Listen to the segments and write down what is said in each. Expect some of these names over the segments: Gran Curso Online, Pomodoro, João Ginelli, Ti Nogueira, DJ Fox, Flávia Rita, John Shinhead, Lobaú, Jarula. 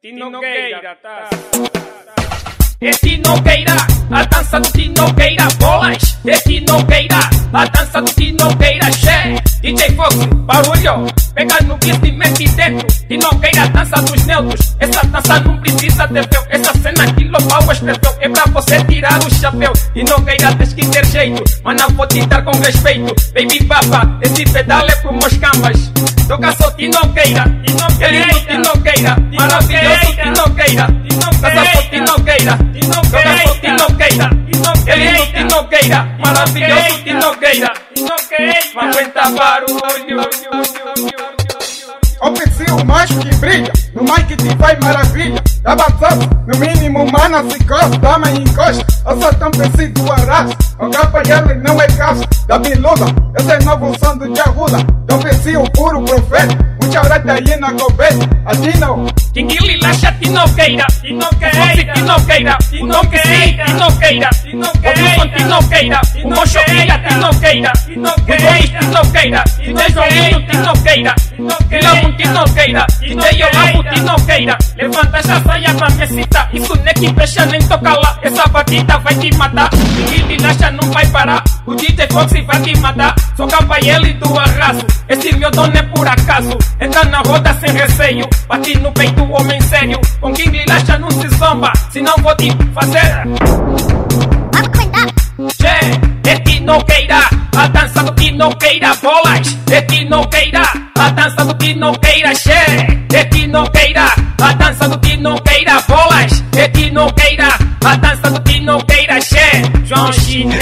Ti Nogueira, tá? É Ti Nogueira, a dança do Ti Nogueira, bolas. É Ti Nogueira, a dança do Ti Nogueira, che. DJ Fox, barulho, pega no beat e mete dentro. Ti Nogueira, dança dos neutros. Essa dança não precisa de véu. Essa cena que Lobaú escreveu é pra você tirar o chapéu. Ti Nogueira, tens que ter jeito, mas não vou te dar com respeito. Baby baba, esse pedal é pro meus cambas. Toca só Ti Nogueira, Ti Nogueira, Ti Nogueira, maravilhoso Ti Nogueira, toca só Ti Nogueira, toca só Ti Nogueira, querido Ti Nogueira, maravilhoso Ti Nogueira, não aguenta barulho. Oficio mais que brilha, no mic te vai maravilha. Dá batalha, no mínimo mana se gosta, dama encosta. Eu sou tão preciso arrasta, o capa dela não é caixa. Da biluda, esse é novo som do Jarula. Do Oficio puro profeta. Ahorita ahí en la copeta, así no. Chiquili lasha Ti Nogueira, Ti Nogueira, Ti Nogueira, Ti Nogueira, Ti Nogueira, Ti Nogueira, Ti Nogueira, Ti Nogueira, Ti Nogueira, Ti Nogueira, Ti Nogueira, Ti Nogueira, Ti Nogueira. Levanta esa saya para mesita, y su neki pecha nem tocala, esa batida vai te matar. Chiquili lasha no vai parar, o DJ Fox vai te matar. Só camba ele do arraso, esse meu dono é por acaso. Entra na roda sem receio, bati no peito o homem sério. Com quem lhe lasha não se zomba, senão vou te fazer. É Ti Nogueira, a dança do Ti Nogueira, bolas. É Ti Nogueira, a dança do Ti Nogueira, che. É Ti Nogueira, a dança do Ti Nogueira, bolas. É Ti Nogueira, a dança do Ti Nogueira, che. John Shinhead.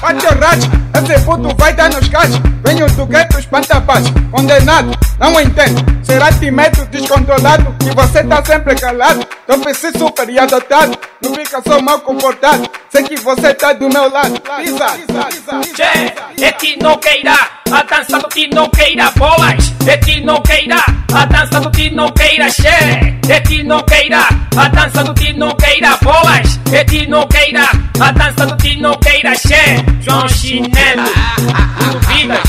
Bate o racha, esse puto vai dar nos cachos. Venho do gueto, espanta baixo. Condenado, não entendo. Será timeto descontrolado que você tá sempre calado. Tô preciso super e adotado. Não fica só mal comportado. Sei que você tá do meu lado. Che, é Ti Nogueira, a dança do Ti Nogueira, bolas. É Ti Nogueira, a dança do Ti Nogueira, che. É Ti Nogueira, a dança do Ti Nogueira, bolas. É Ti Nogueira, a dança do Ti Nogueira, che. João Ginelli, duvidas.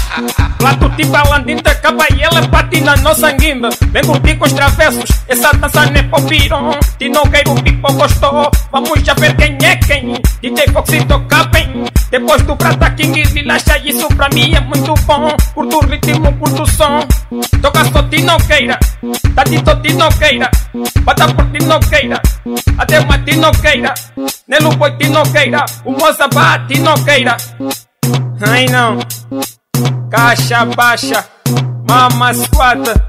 Platuti balandita, acaba e ela bate na nossa guimba. Vem curtir com os travessos, essa dança nem popiram. Ti Nogueira o pipo gostou, vamos já ver quem é quem. DJ Fox toca bem, depois do prata King relaxa, isso pra mim é muito bom. Curto o ritmo, curto o som. Toca só Ti Nogueira, dadito Ti Nogueira, bata por Ti Nogueira, até uma Ti Nogueira, nelo foi Ti Nogueira, o moça bate Ti Nogueira. Ai não, caixa baixa, mama squata.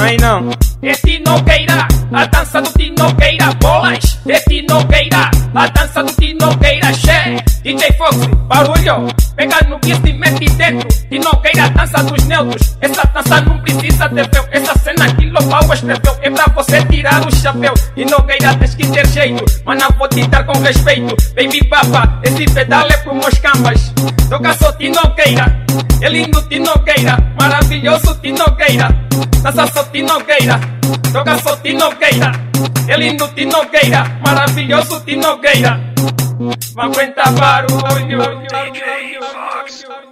Ai não, é Ti Nogueira, a dança do Ti Nogueira, bolas. É Ti Nogueira, a dança do Ti Nogueira, che. DJ Fox, barulho, pega no beat e mete dentro. Ti Nogueira, dança dos neutros. Essa dança não precisa de véu. Essa cena que Lobaú escreveu é pra você tirar o chapéu. Ti Nogueira, tens que ter jeito, mas não vou te dar com respeito. Baby baba, esse pedal é pro meus cambas. Toca só Ti Nogueira, é lindo Ti Nogueira, maravilhoso Ti Nogueira. Dança só Ti Nogueira, toca só Ti Nogueira, é lindo Ti Nogueira, maravilhoso Ti Nogueira. Não aguenta barulho. DJ Fox.